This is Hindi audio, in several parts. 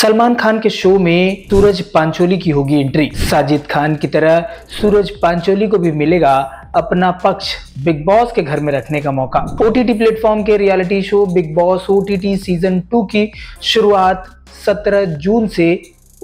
सलमान खान के शो में सूरज पांचोली की होगी एंट्री। साजिद खान की तरह सूरज पांचोली को भी मिलेगा अपना पक्ष बिग बॉस के घर में रखने का मौका। OTT प्लेटफॉर्म के reality show Bigg Boss OTT season 2 की शुरुआत 17 जून से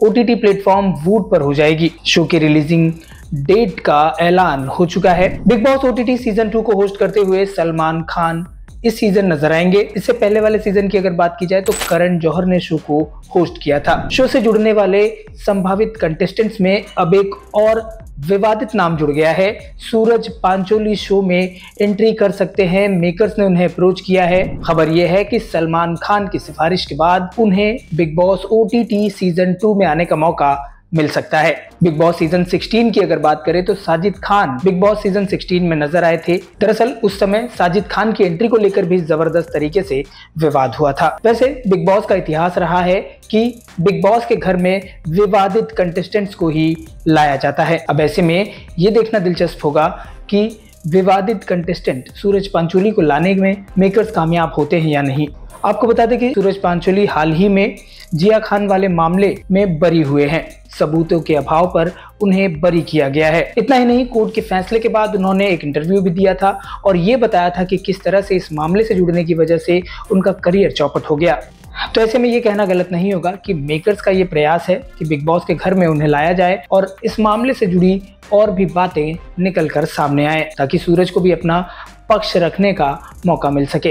OTT प्लेटफॉर्म वूट पर हो जाएगी। शो की रिलीजिंग डेट का ऐलान हो चुका है। बिग बॉस OTT सीजन 2 को होस्ट करते हुए सलमान खान इस सीजन नजर आएंगे। इससे पहले वाले सीजन की अगर बात की जाए तो करण जौहर ने शो को होस्ट किया था। शो से जुड़ने वाले संभावित कंटेस्टेंट्स में अब एक और विवादित नाम जुड़ गया है। सूरज पांचोली शो में एंट्री कर सकते हैं, मेकर्स ने उन्हें अप्रोच किया है। खबर यह है कि सलमान खान की सिफारिश के बाद उन्हें बिग बॉस OTT सीजन 2 में आने का मौका मिल सकता है। बिग बॉस सीजन 16 की अगर बात करें तो Sajid Khan Bigg Boss season 16 में नजर आए थे। दरअसल उस समय साजिद खान की एंट्री को लेकर भी जबरदस्त तरीके से विवाद हुआ था। वैसे बिग बॉस का इतिहास रहा है कि बिग बॉस के घर में विवादित कंटेस्टेंट्स को ही लाया जाता है। अब ऐसे में ये देखना दिलचस्प होगा कि विवादित कंटेस्टेंट सूरज पांचोली को लाने में मेकर्स कामयाब होते हैं या नहीं। आपको बता दें कि सूरज पांचोली हाल ही में जिया खान वाले मामले में बरी हुए हैं। सबूतों के अभाव पर उन्हें बरी किया गया है। इतना ही नहीं, कोर्ट के फैसले के बाद उन्होंने एक इंटरव्यू भी दिया था और ये बताया था कि किस तरह से इस मामले से जुड़ने की वजह से उनका करियर चौपट हो गया। तो ऐसे में ये कहना गलत नहीं होगा कि मेकर्स का ये प्रयास है कि बिग बॉस के घर में उन्हें लाया जाए और इस मामले से जुड़ी और भी बातें निकल कर सामने आए ताकि सूरज को भी अपना पक्ष रखने का मौका मिल सके।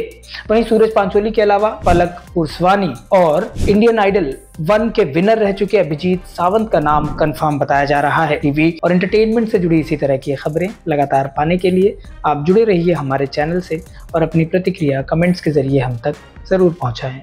वहीं सूरज पांचोली के अलावा पलक पुरस्वानी और इंडियन आइडल 1 के विनर रह चुके अभिजीत सावंत का नाम कंफर्म बताया जा रहा है। टीवी और एंटरटेनमेंट से जुड़ी इसी तरह की खबरें लगातार पाने के लिए आप जुड़े रहिए हमारे चैनल से और अपनी प्रतिक्रिया कमेंट्स के जरिए हम तक जरूर पहुँचाएँ।